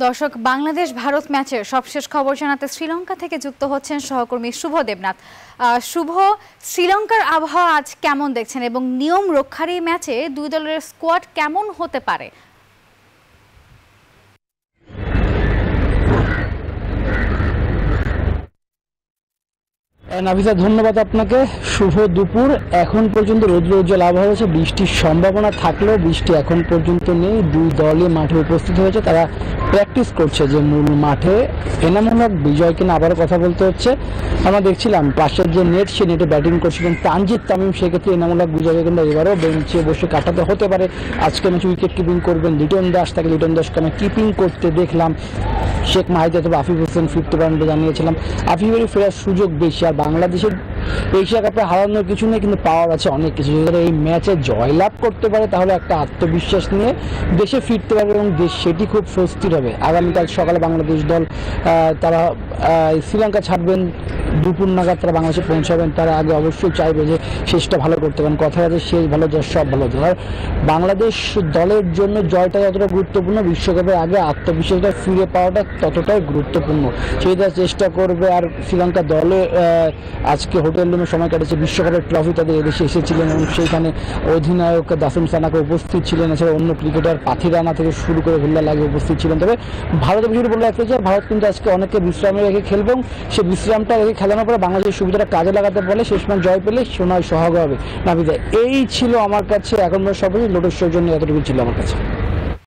दर्शक बांग्लादेश भारत मैचेर सबशेष खबर जानाते श्रीलंका थेके जुक्त होच्छेन सहकर्मी शुभ देवनाथ। शुभ, श्रीलंकार आबहावा आज केमन देखछेन एबं नियम रक्षार एई मैचे दुई दलेर स्कोयाड केमन होते पारे? नाभिदा धन्यवाद आपनाके। शुभ दुपुर। एखन पर्यन्त रौद्र उज्ज्वल आबहावा आछे, बृष्टिर सम्भावना थाकलेও बृष्टि एखन पर्यन्त नेই। দুই দলই মাঠে উপস্থিত হয়েছে, তারা প্র্যাকটিস করছে যে মূল মাঠে। এনামূলক বিজয় কিনা আবারও কথা বলতে হচ্ছে। আমরা দেখছিলাম পাশের যে নেট, সে নেটে ব্যাটিং করছিলেন তানজিদ তামিম। সেক্ষেত্রে এনামূলক বিজয়কে কিন্তু এবারও বেঞ্চে বসে কাটাতে হতে পারে। আজকে ম্যাচে উইকেট কিপিং করবেন লিটন দাস, তাকে লিটন দাসকে আমি কিপিং করতে দেখলাম। শেখ মাহিদ অথবা আফিফ হোসেন ফিফটি পয়েন্ট জানিয়েছিলাম। আফিফেরই ফেরার সুযোগ বেশি। আর বাংলাদেশের এশিয়া কাপে হারানোর কিছু নেই, কিন্তু পাওয়ার আছে অনেক কিছু। যদি এই ম্যাচে জয়লাভ করতে পারে তাহলে একটা আত্মবিশ্বাস নিয়ে দেশে ফিরতে পারবে এবং দেশ সেটি খুব স্বস্তির হবে। আগামীকাল সকালে বাংলাদেশ দল তারা শ্রীলঙ্কা ছাড়বেন, দুপুর নাগাদ তারা বাংলাদেশে পৌঁছাবেন। তারা আগে অবশ্যই চাইবে যে শেষটা ভালো করতে পারেন। কথা আছে শেষ ভালো জয় সব ভালো। আর বাংলাদেশ দলের জন্য জয়টা যতটা গুরুত্বপূর্ণ, বিশ্বকাপের আগে আত্মবিশ্বাসটা ফিরে পাওয়াটা ততটাই গুরুত্বপূর্ণ। সেটা চেষ্টা করবে। আর শ্রীলঙ্কা দলে আজকে হোটেল রুমে সময় কাটেছে। বিশ্বকাপের ট্রফি তাদের এদেশে এসেছিলেন এবং সেইখানে অধিনায়ক দাসুম সানাকে উপস্থিত ছিলেন। এছাড়া অন্য ক্রিকেটার পাথি রানা থেকে শুরু করে ভুল্লা লাগে উপস্থিত ছিলেন। তবে ভারতের বিষয়টি বলে রাখতে চাই, ভারত কিন্তু আজকে অনেককে বিশ্রামে রেখে খেলবে। সে বিশ্রামটা রেখে খেলানোর পরে বাংলাদেশের সুবিধাটা কাজে লাগাতে পারলে শেষ ম্যাচ জয় পেলে সোনায় সোহাগ হবে। নাভিদা, এই ছিল আমার কাছে এখন সবই লোটেশ্বর জন্য এতটুকু ছিল আমার কাছে।